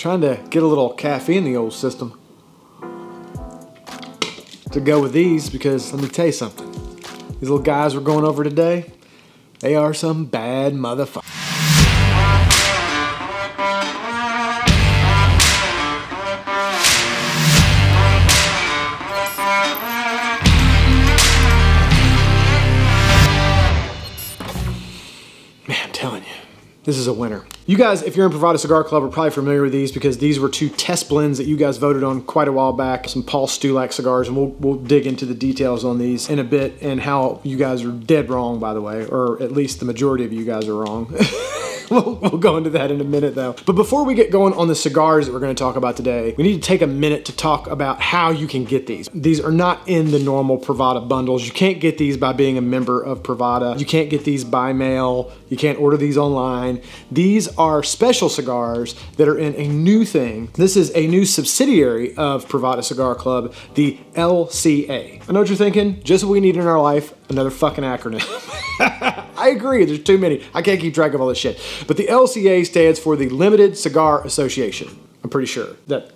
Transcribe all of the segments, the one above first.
Trying to get a little caffeine in the old system to go with these, because let me tell you something. These little guys we're going over today, they are some bad motherfuckers. This is a winner. You guys, if you're in Privada Cigar Club, are probably familiar with these because these were two test blends that you guys voted on quite a while back. Some Paul Stulac cigars, and we'll dig into the details on these in a bit and how you guys are dead wrong, by the way, or at least the majority of you guys are wrong. We'll go into that in a minute though. But before we get going on the cigars that we're gonna talk about today, we need to take a minute to talk about how you can get these. These are not in the normal Privada bundles. You can't get these by being a member of Privada. You can't get these by mail. You can't order these online. These are special cigars that are in a new thing. This is a new subsidiary of Privada Cigar Club, the LCA. I know what you're thinking, just what we need in our life, another fucking acronym. I agree, there's too many. I can't keep track of all this shit. But the LCA stands for the Limited Cigar Association. I'm pretty sure that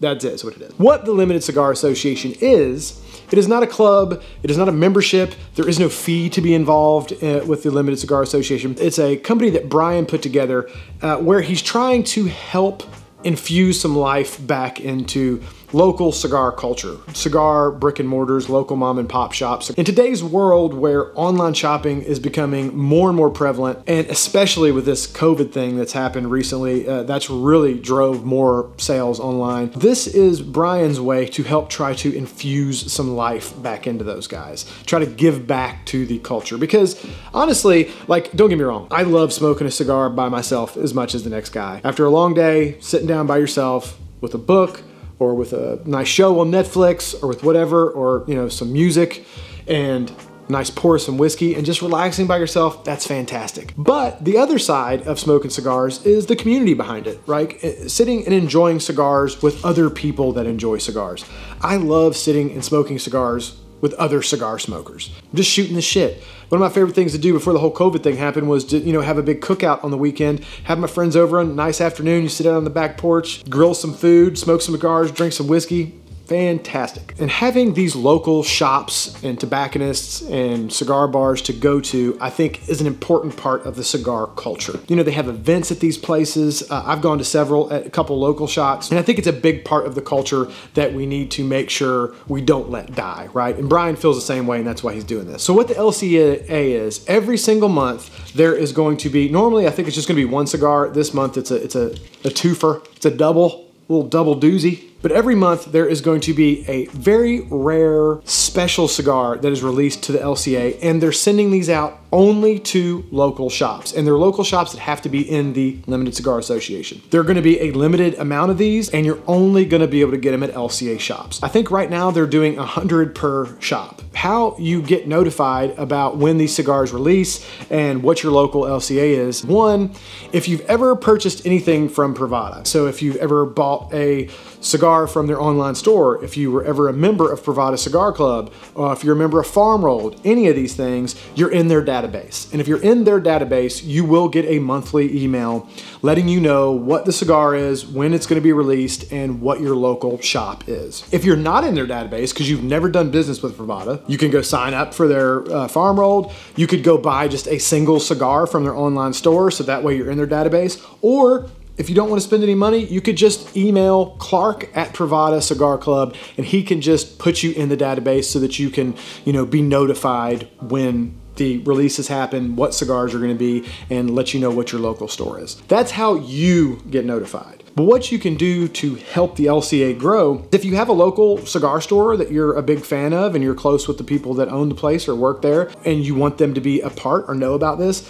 that's it, that's what it is. What the Limited Cigar Association is, it is not a club, it is not a membership, there is no fee to be involved with the Limited Cigar Association. It's a company that Brian put together where he's trying to help infuse some life back into local cigar culture, cigar brick and mortars, local mom and pop shops. In today's world where online shopping is becoming more and more prevalent, and especially with this COVID thing that's happened recently, that's really drove more sales online. This is Brian's way to help try to infuse some life back into those guys, try to give back to the culture. Because honestly, like, don't get me wrong, I love smoking a cigar by myself as much as the next guy. After a long day, sitting down by yourself with a book, or with a nice show on Netflix, or with whatever, or you know, some music, and nice pour of some whiskey, and just relaxing by yourself, that's fantastic. But the other side of smoking cigars is the community behind it, right? Sitting and enjoying cigars with other people that enjoy cigars. I love sitting and smoking cigars with other cigar smokers. I'm just shooting the shit. One of my favorite things to do before the whole COVID thing happened was to, you know, have a big cookout on the weekend, have my friends over on a nice afternoon, you sit out on the back porch, grill some food, smoke some cigars, drink some whiskey. Fantastic. And having these local shops and tobacconists and cigar bars to go to, I think, is an important part of the cigar culture. You know, they have events at these places. I've gone to several, at a couple local shops, and I think it's a big part of the culture that we need to make sure we don't let die, right? And Brian feels the same way, and that's why he's doing this. So what the LCA is, every single month, there is going to be, normally I think it's just gonna be one cigar. This month, it's a twofer, it's a double, little double doozy. But every month there is going to be a very rare special cigar that is released to the LCA, and they're sending these out only to local shops, and they're local shops that have to be in the Limited Cigar Association. There are gonna be a limited amount of these, and you're only gonna be able to get them at LCA shops. I think right now they're doing 100 per shop. How you get notified about when these cigars release and what your local LCA is. One, if you've ever purchased anything from Privada, so if you've ever bought a cigar from their online store, if you were ever a member of Privada Cigar Club, if you're a member of Farm Rolled, any of these things, you're in their database. And if you're in their database, you will get a monthly email letting you know what the cigar is, when it's gonna be released, and what your local shop is. If you're not in their database, because you've never done business with Privada, you can go sign up for their Farm Rolled, you could go buy just a single cigar from their online store, so that way you're in their database, or if you don't want to spend any money, you could just email Clark@Privada Cigar Club, and he can just put you in the database so that you can, you know, be notified when the releases happen, what cigars are going to be, and let you know what your local store is. That's how you get notified. But what you can do to help the LCA grow, if you have a local cigar store that you're a big fan of and you're close with the people that own the place or work there, and you want them to be a part or know about this,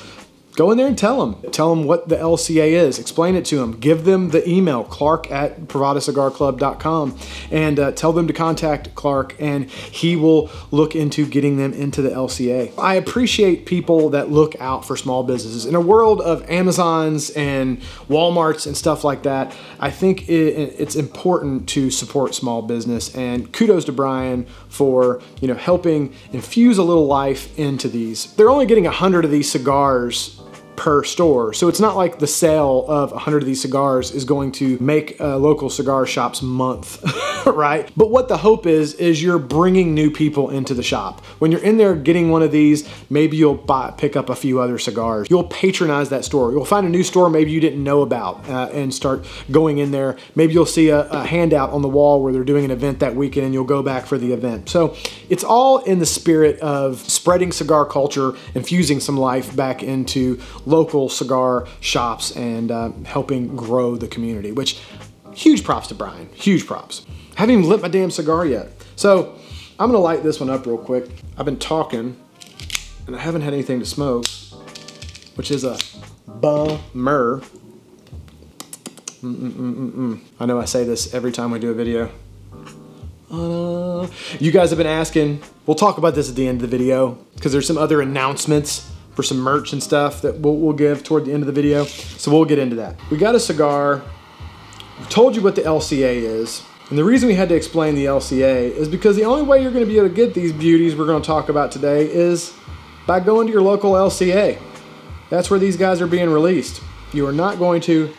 go in there and tell them. Tell them what the LCA is. Explain it to them. Give them the email, Clark@PrivadaCigarClub.com, and tell them to contact Clark, and he will look into getting them into the LCA. I appreciate people that look out for small businesses. In a world of Amazons and Walmarts and stuff like that, I think it's important to support small business, and kudos to Brian for, you know, helping infuse a little life into these. They're only getting 100 of these cigars per store. So it's not like the sale of 100 of these cigars is going to make a local cigar shop's month, right? But what the hope is you're bringing new people into the shop. When you're in there getting one of these, maybe you'll pick up a few other cigars. You'll patronize that store. You'll find a new store maybe you didn't know about and start going in there. Maybe you'll see a handout on the wall where they're doing an event that weekend and you'll go back for the event. So it's all in the spirit of spreading cigar culture, infusing some life back into local cigar shops and helping grow the community, which huge props to Brian, huge props. I haven't even lit my damn cigar yet. So I'm gonna light this one up real quick. I've been talking and I haven't had anything to smoke, which is a bummer. I know I say this every time we do a video. You guys have been asking, we'll talk about this at the end of the video because there's some other announcements for some merch and stuff that we'll give toward the end of the video. So we'll get into that. We got a cigar. I told you what the LCA is. And the reason we had to explain the LCA is because the only way you're gonna be able to get these beauties we're gonna talk about today is by going to your local LCA. That's where these guys are being released. You are not going to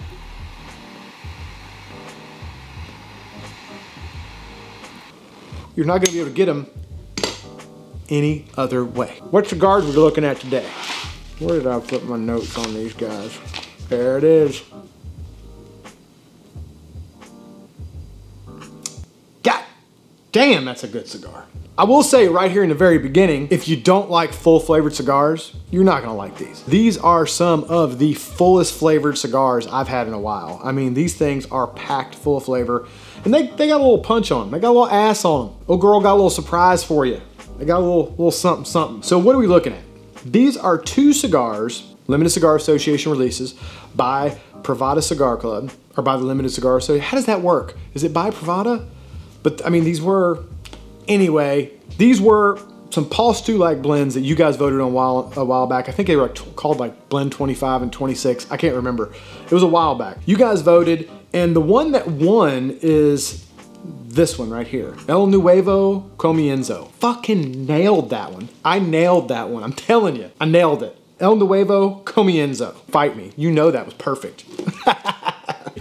be able to get them any other way. What cigars we're looking at today? Where did I put my notes on these guys? There it is. God damn, that's a good cigar. I will say right here in the very beginning, if you don't like full flavored cigars, you're not gonna like these. These are some of the fullest flavored cigars I've had in a while. I mean, these things are packed full of flavor and they got a little punch on them. They got a little ass on them. Oh girl got a little surprise for you. They got a little something, something. So what are we looking at? These are two cigars, Limited Cigar Association releases by Privada Cigar Club, or by the Limited Cigar Association. How does that work? Is it by Privada? But I mean, these were, anyway, these were some Paul Stulac blends that you guys voted on a while back. I think they were called like blend 25 and 26. I can't remember. It was a while back. You guys voted, and the one that won is this one right here. El Nuevo Comienzo. Fucking nailed that one. I nailed that one. I'm telling you, I nailed it. El Nuevo Comienzo. Fight me. You know that was perfect.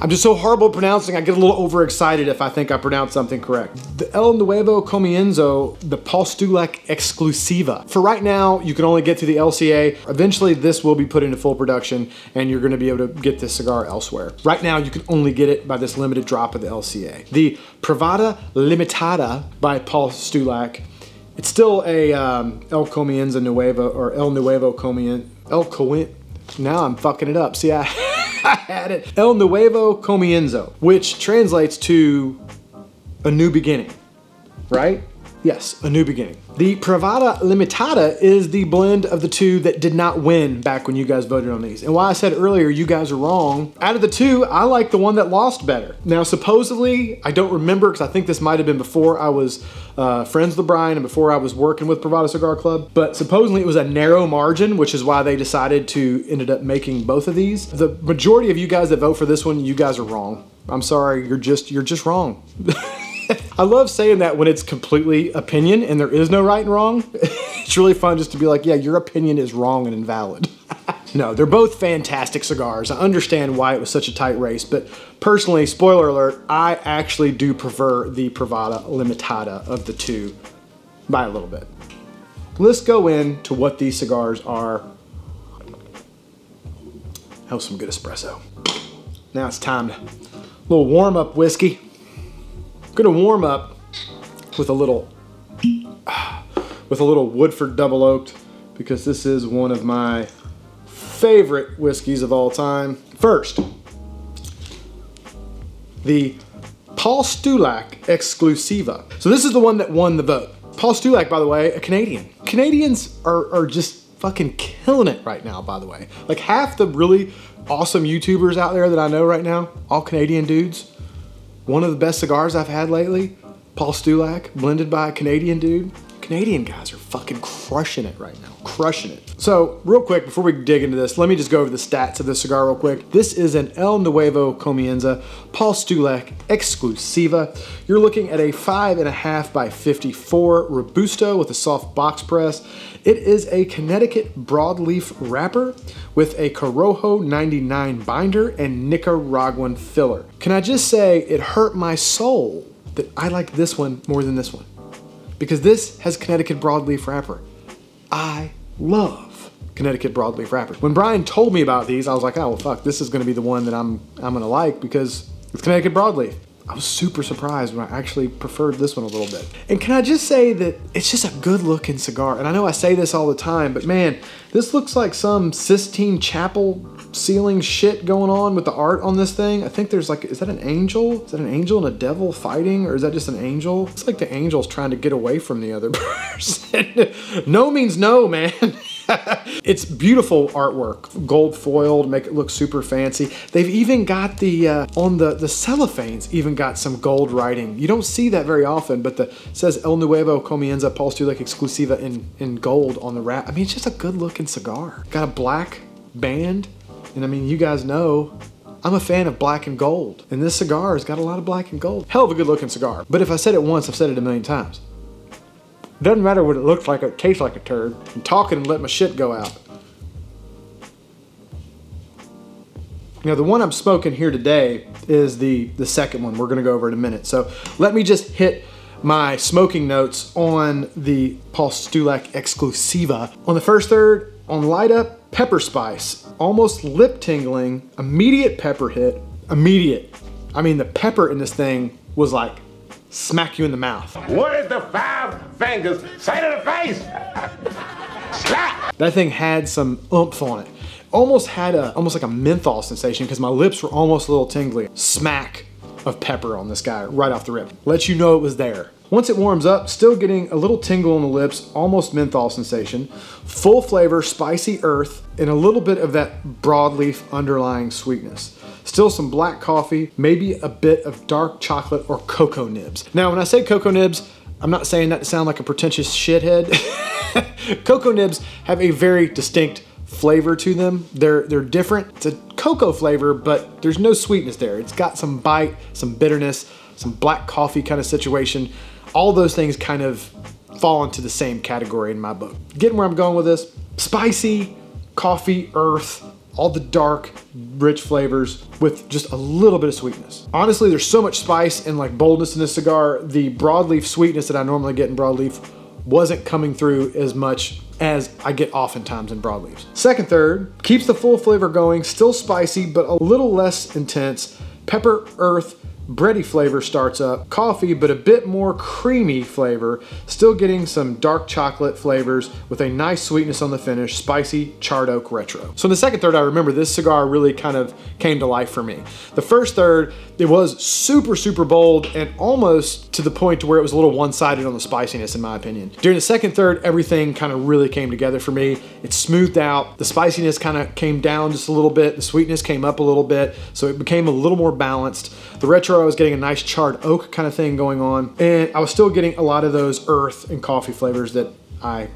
I'm just so horrible at pronouncing, I get a little overexcited if I think I pronounce something correct. The El Nuevo Comienzo, the Paul Stulac Exclusiva. For right now, you can only get to the LCA. Eventually, this will be put into full production and you're gonna be able to get this cigar elsewhere. Right now, you can only get it by this limited drop of the LCA. The Privada Limitada by Paul Stulac. It's still a El Comienzo Nuevo, or El Nuevo Comienzo, now I'm fucking it up. See, I had it. El Nuevo Comienzo, which translates to a new beginning, right? Yes, a new beginning. The Privada Limitada is the blend of the two that did not win back when you guys voted on these. And while I said earlier, you guys are wrong, out of the two, I like the one that lost better. Now, supposedly, I don't remember, because I think this might've been before I was friends with Brian and before I was working with Privada Cigar Club, but supposedly it was a narrow margin, which is why they decided to ended up making both of these. The majority of you guys that vote for this one, you guys are wrong. I'm sorry, you're just wrong. I love saying that when it's completely opinion and there is no right and wrong. It's really fun just to be like, yeah, your opinion is wrong and invalid. No, they're both fantastic cigars. I understand why it was such a tight race, but personally, spoiler alert, I actually do prefer the Privada Limitada of the two by a little bit. Let's go into what these cigars are. That was some good espresso. Now it's time to a little warm up whiskey. Gonna warm up with a little Woodford Double Oaked, because this is one of my favorite whiskeys of all time. First, the Paul Stulac Exclusiva. So this is the one that won the vote. Paul Stulac, by the way, a Canadian. Canadians are just fucking killing it right now, by the way. Like half the really awesome YouTubers out there that I know right now, all Canadian dudes. One of the best cigars I've had lately, Paul Stulac, blended by a Canadian dude. Canadian guys are fucking crushing it right now, crushing it. So real quick, before we dig into this, let me just go over the stats of this cigar real quick. This is an El Nuevo Comienzo, Paul Stulac Exclusiva. You're looking at a 5.5 by 54 Robusto with a soft box press. It is a Connecticut broadleaf wrapper with a Corojo 99 binder and Nicaraguan filler. Can I just say it hurt my soul that I like this one more than this one, because this has Connecticut broadleaf wrapper. I love Connecticut broadleaf wrapper. When Brian told me about these, I was like, oh, well, fuck, this is gonna be the one that I'm gonna like because it's Connecticut broadleaf. I was super surprised when I actually preferred this one a little bit. And can I just say that it's just a good looking cigar. And I know I say this all the time, but man, this looks like some Sistine Chapel ceiling shit going on with the art on this thing. I think there's like, is that an angel? Is that an angel and a devil fighting? Or is that just an angel? It's like the angel's trying to get away from the other person. No means no, man. It's beautiful artwork, gold foiled, make it look super fancy. They've even got the, on the cellophanes, even got some gold writing. You don't see that very often, but it says El Nuevo Comienzo Paul Stulac Exclusiva in gold on the wrap. I mean, it's just a good looking cigar. Got a black band, and I mean, you guys know, I'm a fan of black and gold, and this cigar has got a lot of black and gold. Hell of a good looking cigar, but if I said it once, I've said it a million times. Doesn't matter what it looks like, it tastes like a turd. I'm talking and let my shit go out. Now the one I'm smoking here today is the second one. We're gonna go over in a minute. So let me just hit my smoking notes on the Paul Stulac Exclusiva. On the first third, on light up, pepper spice. Almost lip tingling, immediate pepper hit, immediate. I mean, the pepper in this thing was like, smack you in the mouth. What is the five fingers? Say to the face! Slap! That thing had some oomph on it. Almost had a, almost like a menthol sensation because my lips were almost a little tingly. Smack of pepper on this guy right off the rip. Let you know it was there. Once it warms up, still getting a little tingle on the lips, almost menthol sensation, full flavor, spicy earth, and a little bit of that broadleaf underlying sweetness. Still some black coffee, maybe a bit of dark chocolate or cocoa nibs. Now, when I say cocoa nibs, I'm not saying that to sound like a pretentious shithead. Cocoa nibs have a very distinct flavor to them. They're different. It's a cocoa flavor, but there's no sweetness there. It's got some bite, some bitterness, some black coffee kind of situation. All those things kind of fall into the same category in my book. Getting where I'm going with this, spicy, coffee, earth, all the dark, rich flavors with just a little bit of sweetness. Honestly, there's so much spice and like boldness in this cigar. The broadleaf sweetness that I normally get in broadleaf wasn't coming through as much as I get oftentimes in broadleafs. Second third, keeps the full flavor going, still spicy, but a little less intense. Pepper, earth, bready flavor starts up, coffee, but a bit more creamy flavor, still getting some dark chocolate flavors with a nice sweetness on the finish, spicy charred oak retro. So in the second third, I remember this cigar really kind of came to life for me. The first third, it was super, super bold and almost to the point to where it was a little one-sided on the spiciness in my opinion. During the second third, everything kind of really came together for me. It smoothed out, the spiciness kind of came down just a little bit, the sweetness came up a little bit, so it became a little more balanced. The retro, I was getting a nice charred oak kind of thing going on, and I was still getting a lot of those earth and coffee flavors that I,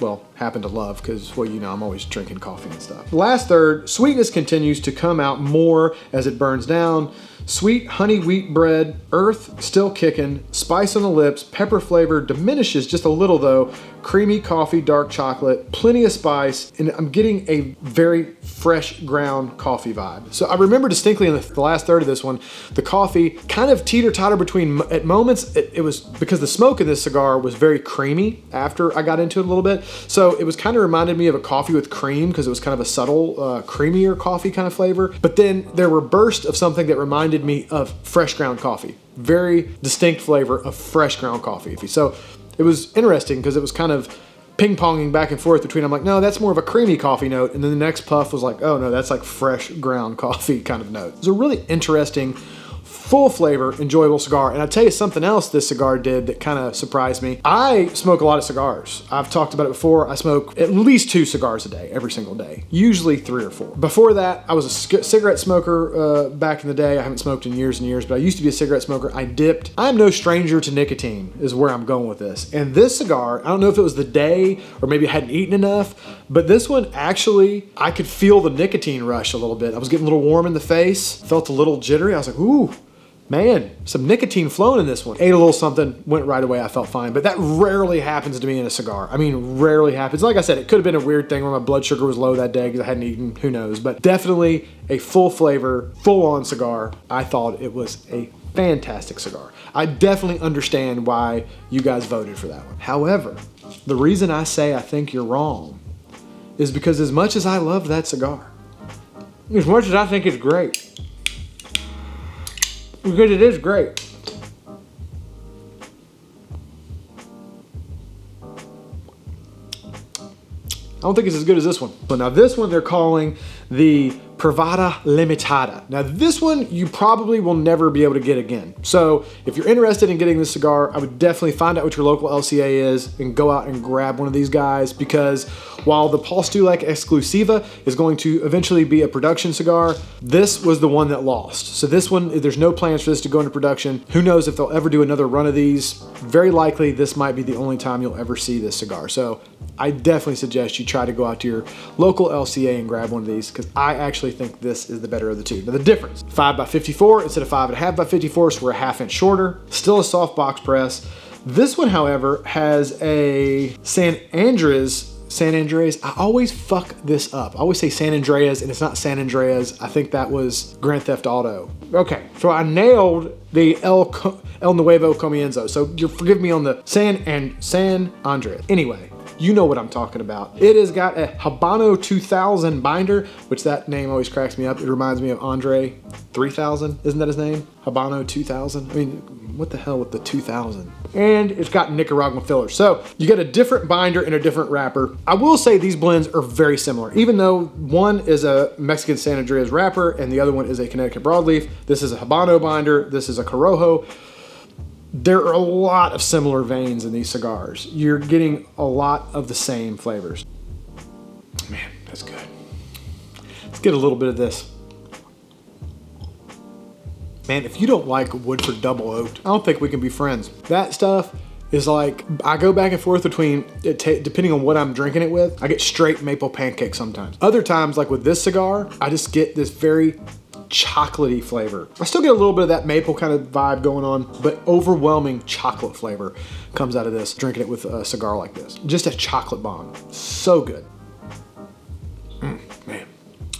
well, happen to love because, well, you know, I'm always drinking coffee and stuff. The last third, sweetness continues to come out more as it burns down. Sweet honey wheat bread, earth still kicking, spice on the lips, pepper flavor diminishes just a little though, creamy coffee, dark chocolate, plenty of spice, and I'm getting a very fresh ground coffee vibe. So I remember distinctly in the last third of this one, the coffee kind of teeter-totter between, at moments, it was because the smoke in this cigar was very creamy after I got into it a little bit. So it was kind of reminded me of a coffee with cream because it was kind of a subtle, creamier coffee kind of flavor. But then there were bursts of something that reminded me of fresh ground coffee. Very distinct flavor of fresh ground coffee. So it was interesting because it was kind of ping-ponging back and forth between, I'm like, no, that's more of a creamy coffee note. And then the next puff was like, oh no, that's like fresh ground coffee kind of note. It was a really interesting full flavor, enjoyable cigar. And I'll tell you something else this cigar did that kind of surprised me. I smoke a lot of cigars. I've talked about it before. I smoke at least 2 cigars a day, every single day, usually 3 or 4. Before that, I was a cigarette smoker back in the day. I haven't smoked in years and years, but I used to be a cigarette smoker. I dipped. I'm no stranger to nicotine is where I'm going with this. And this cigar, I don't know if it was the day or maybe I hadn't eaten enough, but this one actually, I could feel the nicotine rush a little bit. I was getting a little warm in the face, felt a little jittery. I was like, ooh, man, some nicotine flowing in this one. Ate a little something, went right away, I felt fine. But that rarely happens to me in a cigar. I mean, rarely happens. Like I said, it could have been a weird thing where my blood sugar was low that day because I hadn't eaten, who knows. But definitely a full flavor, full on cigar. I thought it was a fantastic cigar. I definitely understand why you guys voted for that one. However, the reason I say I think you're wrong is because as much as I love that cigar, as much as I think it's great, because it is great, I don't think it's as good as this one. But now this one they're calling the Privada Limitada. Now this one you probably will never be able to get again. So if you're interested in getting this cigar, I would definitely find out what your local LCA is and go out and grab one of these guys, because while the Paul Stulac Exclusiva is going to eventually be a production cigar, this was the one that lost. So this one, there's no plans for this to go into production. Who knows if they'll ever do another run of these. Very likely this might be the only time you'll ever see this cigar. So I definitely suggest you try to go out to your local LCA and grab one of these, because I actually think this is the better of the two. Now the difference, 5x54 instead of 5.5x54, so we're a half inch shorter, still a soft box press. This one, however, has a San Andres. I always fuck this up. I always say San Andreas and it's not San Andreas. I think that was Grand Theft Auto. Okay, so I nailed the El Nuevo Comienzo. So you forgive me on the San Andres. Anyway, you know what I'm talking about. It has got a Habano 2000 binder, which that name always cracks me up. It reminds me of Andre 3000. Isn't that his name? Habano 2000. I mean, what the hell with the 2000? And it's got Nicaraguan fillers. So you get a different binder and a different wrapper. I will say these blends are very similar, even though one is a Mexican San Andres wrapper and the other one is a Connecticut broadleaf. This is a Habano binder. This is a Corojo. There are a lot of similar veins in these cigars. You're getting a lot of the same flavors. Man, that's good. Let's get a little bit of this. Man, if you don't like Woodford Double Oaked, I don't think we can be friends. That stuff is like, I go back and forth between, depending on what I'm drinking it with, I get straight maple pancake sometimes. Other times, like with this cigar, I just get this very chocolatey flavor. I still get a little bit of that maple kind of vibe going on, but overwhelming chocolate flavor comes out of this, drinking it with a cigar like this. Just a chocolate bomb. So good. Man.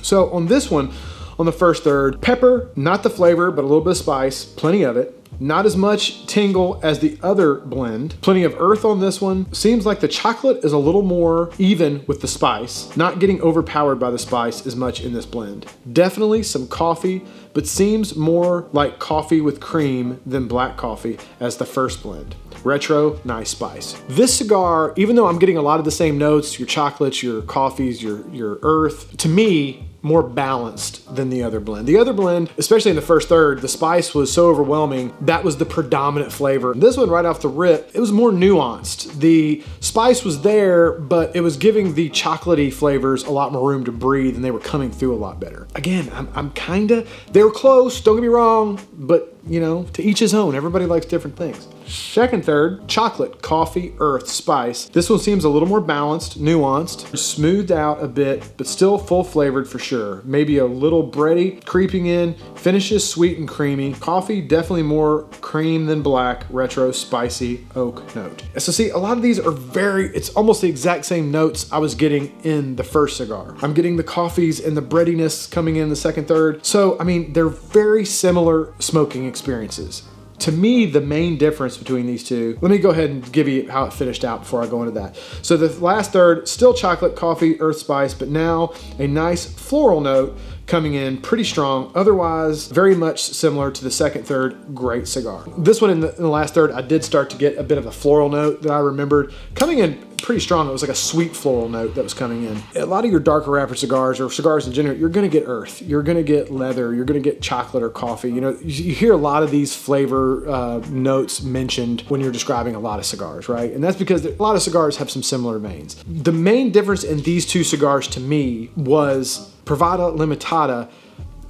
So on this one, on the first third, pepper, not the flavor, but a little bit of spice, plenty of it. Not as much tingle as the other blend. Plenty of earth on this one. Seems like the chocolate is a little more even with the spice. Not getting overpowered by the spice as much in this blend. Definitely some coffee, but seems more like coffee with cream than black coffee as the first blend. Retro, nice spice. This cigar, even though I'm getting a lot of the same notes, your chocolates, your coffees, your earth, to me, more balanced than the other blend. The other blend, especially in the first third, the spice was so overwhelming, that was the predominant flavor. This one right off the rip, it was more nuanced. The spice was there, but it was giving the chocolatey flavors a lot more room to breathe and they were coming through a lot better. Again, I'm kinda, they were close, don't get me wrong, but you know, to each his own, everybody likes different things. Second third, chocolate, coffee, earth, spice. This one seems a little more balanced, nuanced, smoothed out a bit, but still full flavored for sure. Maybe a little bready creeping in, finishes sweet and creamy. Coffee, definitely more cream than black, retro, spicy, oak note. So see, a lot of these are very, it's almost the exact same notes I was getting in the first cigar. I'm getting the coffees and the breadiness coming in the second third. So, I mean, they're very similar smoking experiences. To me, the main difference between these two, let me go ahead and give you how it finished out before I go into that. So the last third, still chocolate, coffee, earth, spice, but now a nice floral note coming in pretty strong. Otherwise, very much similar to the second third, great cigar. This one in the last third, I did start to get a bit of a floral note that I remembered coming in pretty strong. It was like a sweet floral note that was coming in. A lot of your darker wrapper cigars or cigars in general, you're gonna get earth, you're gonna get leather, you're gonna get chocolate or coffee. You know, you hear a lot of these flavor notes mentioned when you're describing a lot of cigars, right? And that's because a lot of cigars have some similar veins. The main difference in these two cigars to me was Privada Limitada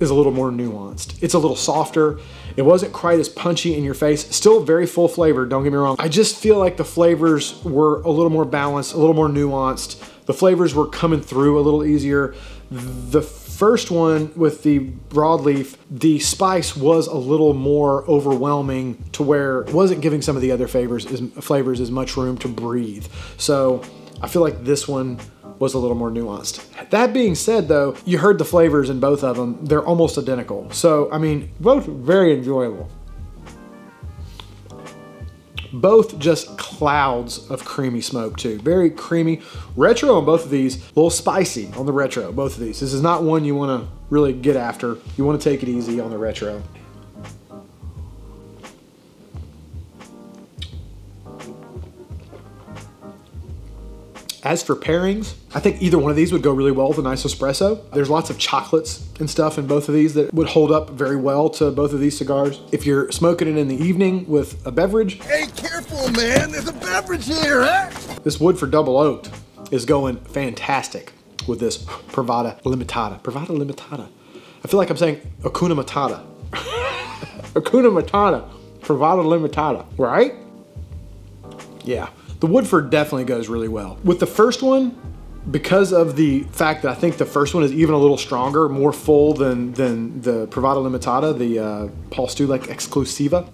is a little more nuanced. It's a little softer. It wasn't quite as punchy in your face. Still very full flavor, don't get me wrong. I just feel like the flavors were a little more balanced, a little more nuanced. The flavors were coming through a little easier. The first one with the broadleaf, the spice was a little more overwhelming to where it wasn't giving some of the other flavors as much room to breathe. So I feel like this one was a little more nuanced. That being said though, you heard the flavors in both of them. They're almost identical. So, I mean, both very enjoyable. Both just clouds of creamy smoke too. Very creamy. Retro on both of these, a little spicy on the retro, both of these. This is not one you wanna really get after. You wanna take it easy on the retro. As for pairings, I think either one of these would go really well with a nice espresso. There's lots of chocolates and stuff in both of these that would hold up very well to both of these cigars. If you're smoking it in the evening with a beverage. Hey, careful, man, there's a beverage here, huh? This Woodford Double Oaked is going fantastic with this Privada Limitada. Privada Limitada. I feel like I'm saying Hakuna Matata. Hakuna Matata, Privada Limitada, right? Yeah. The Woodford definitely goes really well. With the first one, because of the fact that I think the first one is even a little stronger, more full than the Privada Limitada, the Paul Stulac Exclusiva,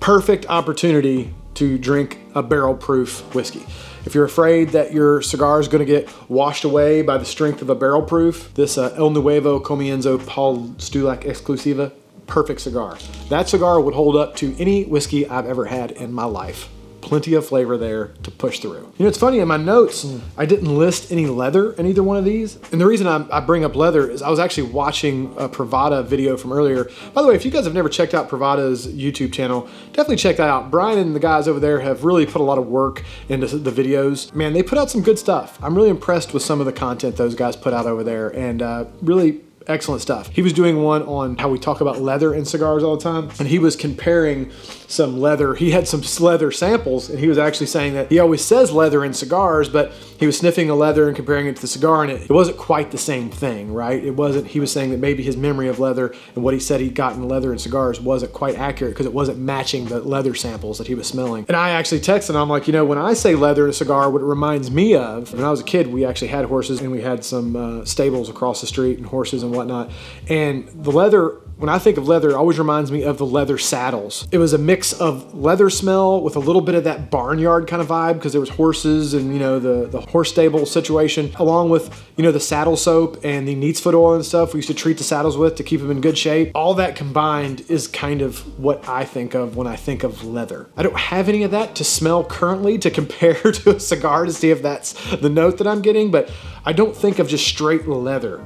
perfect opportunity to drink a barrel-proof whiskey. If you're afraid that your cigar is gonna get washed away by the strength of a barrel-proof, this El Nuevo Comienzo Paul Stulac Exclusiva, perfect cigar. That cigar would hold up to any whiskey I've ever had in my life. Plenty of flavor there to push through. You know, it's funny, in my notes, I didn't list any leather in either one of these. And the reason I bring up leather is I was actually watching a Privada video from earlier. By the way, if you guys have never checked out Privada's YouTube channel, definitely check that out. Brian and the guys over there have really put a lot of work into the videos. Man, they put out some good stuff. I'm really impressed with some of the content those guys put out over there, and really excellent stuff. He was doing one on how we talk about leather in cigars all the time, and he was comparing some leather. He had some leather samples, and he was actually saying that he always says leather in cigars, but he was sniffing a leather and comparing it to the cigar, and it wasn't quite the same thing, right? It wasn't. He was saying that maybe his memory of leather and what he said he'd gotten leather in cigars wasn't quite accurate because it wasn't matching the leather samples that he was smelling. And I actually texted him, I'm like, you know, when I say leather in a cigar, what it reminds me of, when I was a kid, we actually had horses, and we had some stables across the street and horses and whatnot. And the leather, when I think of leather, it always reminds me of the leather saddles. It was a mix of leather smell with a little bit of that barnyard kind of vibe, because there was horses and, you know, the horse stable situation, along with, you know, the saddle soap and the neat's foot oil and stuff we used to treat the saddles with to keep them in good shape. All that combined is kind of what I think of when I think of leather. I don't have any of that to smell currently to compare to a cigar to see if that's the note that I'm getting, but I don't think of just straight leather.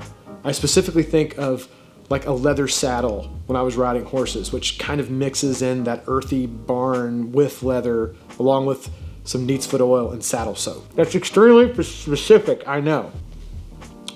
I specifically think of like a leather saddle when I was riding horses, which kind of mixes in that earthy barn with leather, along with some neat's foot oil and saddle soap. That's extremely specific, I know.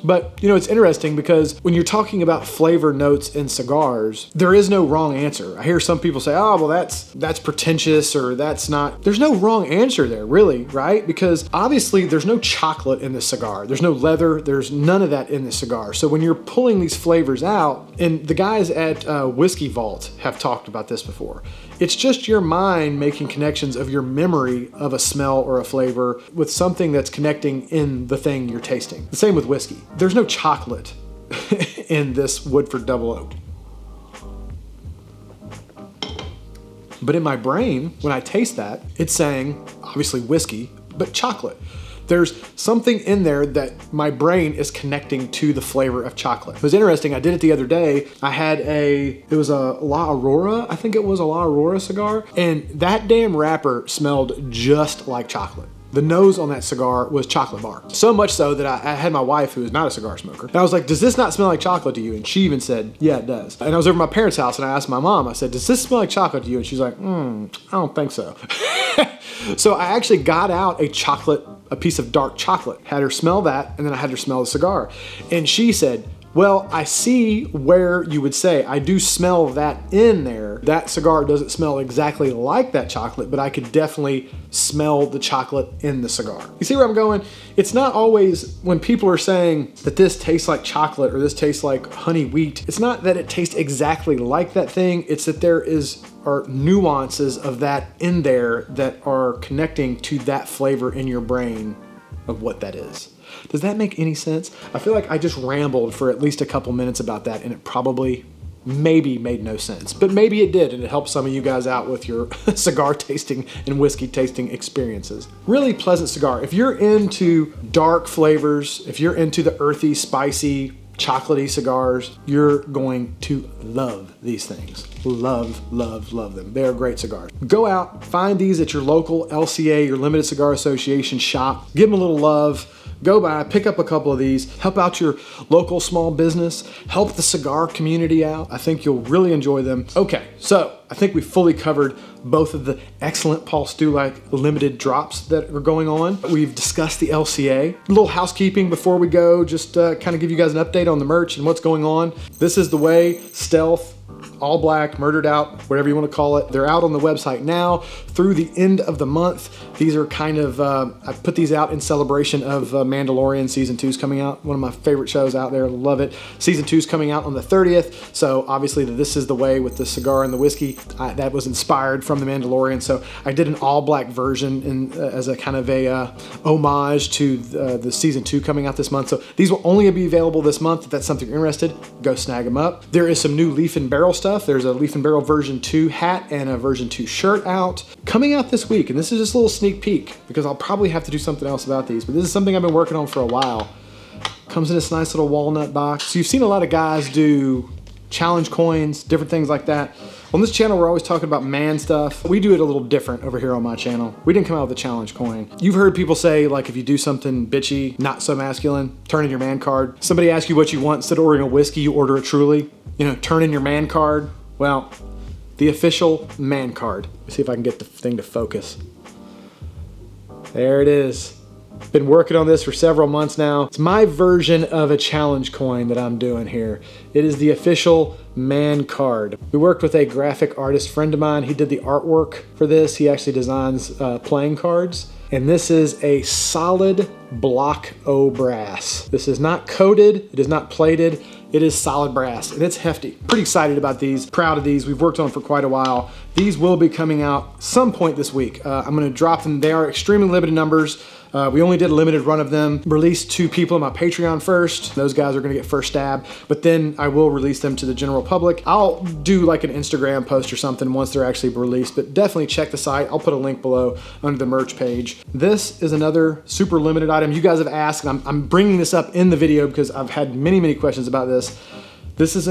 But, you know, it's interesting because when you're talking about flavor notes in cigars, there is no wrong answer. I hear some people say, oh, well, that's pretentious, or that's not. There's no wrong answer there, really, right? Because obviously there's no chocolate in this cigar. There's no leather. There's none of that in this cigar. So when you're pulling these flavors out, and the guys at Whiskey Vault have talked about this before, it's just your mind making connections of your memory of a smell or a flavor with something that's connecting in the thing you're tasting. The same with whiskey. There's no chocolate in this Woodford Double Oaked. But in my brain, when I taste that, it's saying, obviously whiskey, but chocolate. There's something in there that my brain is connecting to the flavor of chocolate. It was interesting, I did it the other day. I had it was a La Aurora, I think it was a La Aurora cigar, and that damn wrapper smelled just like chocolate. The nose on that cigar was chocolate bar. So much so that I had my wife, who is not a cigar smoker, and I was like, does this not smell like chocolate to you? And she even said, yeah, it does. And I was over at my parents' house and I asked my mom, I said, does this smell like chocolate to you? And she's like, I don't think so. So I actually got out a piece of dark chocolate, had her smell that, and then I had her smell the cigar. And she said, well, I see where you would say, I do smell that in there. That cigar doesn't smell exactly like that chocolate, but I could definitely smell the chocolate in the cigar. You see where I'm going? It's not always when people are saying that this tastes like chocolate or this tastes like honey wheat. It's not that it tastes exactly like that thing. It's that there are nuances of that in there that are connecting to that flavor in your brain of what that is. Does that make any sense? I feel like I just rambled for at least a couple minutes about that, and it probably maybe made no sense, but maybe it did, and it helped some of you guys out with your cigar tasting and whiskey tasting experiences. Really pleasant cigar. If you're into dark flavors, if you're into the earthy, spicy, chocolatey cigars, you're going to love these things. Love, love, love them. They are great cigars. Go out, find these at your local LCA, your Limited Cigar Association shop. Give them a little love. Go by, pick up a couple of these, help out your local small business, help the cigar community out. I think you'll really enjoy them. Okay, so I think we fully covered both of the excellent Paul Stulac limited drops that are going on. We've discussed the LCA. A little housekeeping before we go, just kind of give you guys an update on the merch and what's going on. This is the way, Stealth, All Black, Murdered Out, whatever you want to call it. They're out on the website now through the end of the month. These are kind of, I put these out in celebration of Mandalorian Season 2's coming out. One of my favorite shows out there, love it. Season 2's coming out on the 30th. So obviously This Is The Way with the cigar and the whiskey, that was inspired from the Mandalorian. So I did an all black version as a kind of a homage to the Season 2 coming out this month. So these will only be available this month. If that's something you're interested, go snag them up. There is some new Leaf and Barrel stuff. There's a Leaf and Barrel version 2 hat and a version 2 shirt out coming out this week, and this is just a little sneak peek because I'll probably have to do something else about these, but this is something I've been working on for a while. Comes in this nice little walnut box. So you've seen a lot of guys do challenge coins, different things like that. On this channel, we're always talking about man stuff. We do it a little different over here on my channel. We didn't come out with a challenge coin. You've heard people say, like, if you do something bitchy, not so masculine, turn in your man card. Somebody asks you what you want, instead of ordering a whiskey, you order a Truly. You know, turn in your man card. Well, the official man card. Let's see if I can get the thing to focus. There it is. Been working on this for several months now. It's my version of a challenge coin that I'm doing here. It is the official man card. We worked with a graphic artist friend of mine. He did the artwork for this. He actually designs playing cards. And this is a solid block O brass. This is not coated, it is not plated. It is solid brass, and it's hefty. Pretty excited about these, proud of these. We've worked on them for quite a while. These will be coming out some point this week. I'm gonna drop them. They are extremely limited numbers. We only did a limited run of them. Released to people on my Patreon first. Those guys are gonna get first stab, but then I will release them to the general public. I'll do like an Instagram post or something once they're actually released, but definitely check the site. I'll put a link below under the merch page. This is another super limited item. You guys have asked, and I'm bringing this up in the video because I've had many, many questions about this. This is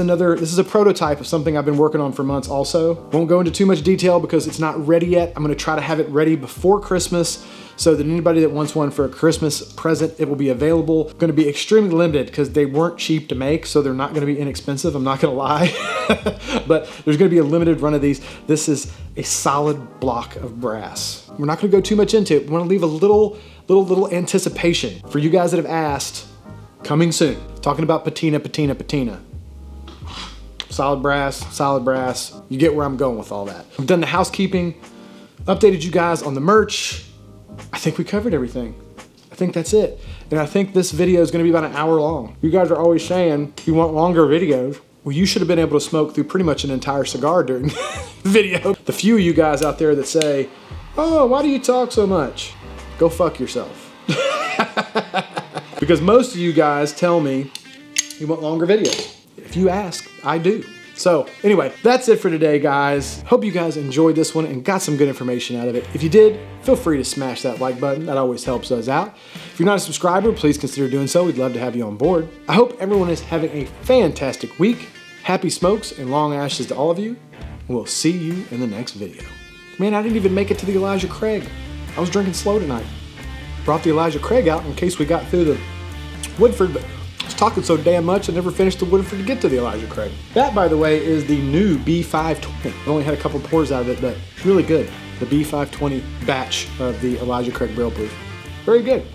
a prototype of something I've been working on for months also. Won't go into too much detail because it's not ready yet. I'm gonna try to have it ready before Christmas so that anybody that wants one for a Christmas present, it will be available. Gonna be extremely limited because they weren't cheap to make, so they're not gonna be inexpensive, I'm not gonna lie. But there's gonna be a limited run of these. This is a solid block of brass. We're not gonna go too much into it. We wanna leave a little anticipation for you guys that have asked, coming soon. Talking about patina. Solid brass. You get where I'm going with all that. I've done the housekeeping, updated you guys on the merch. I think we covered everything. I think that's it. And I think this video is gonna be about an hour long. You guys are always saying you want longer videos. Well, you should have been able to smoke through pretty much an entire cigar during the video. The few of you guys out there that say, oh, why do you talk so much? Go fuck yourself. Because most of you guys tell me you want longer videos. If you ask, I do. So anyway, that's it for today, guys. Hope you guys enjoyed this one and got some good information out of it. If you did, feel free to smash that like button. That always helps us out. If you're not a subscriber, please consider doing so. We'd love to have you on board. I hope everyone is having a fantastic week. Happy smokes and long ashes to all of you. We'll see you in the next video. Man, I didn't even make it to the Elijah Craig. I was drinking slow tonight. Brought the Elijah Craig out in case we got through the Woodford, but I was talking so damn much I never finished the Woodford to get to the Elijah Craig. That, by the way, is the new B520. I only had a couple pours out of it, but it's really good. The B520 batch of the Elijah Craig Barrel Proof. Very good.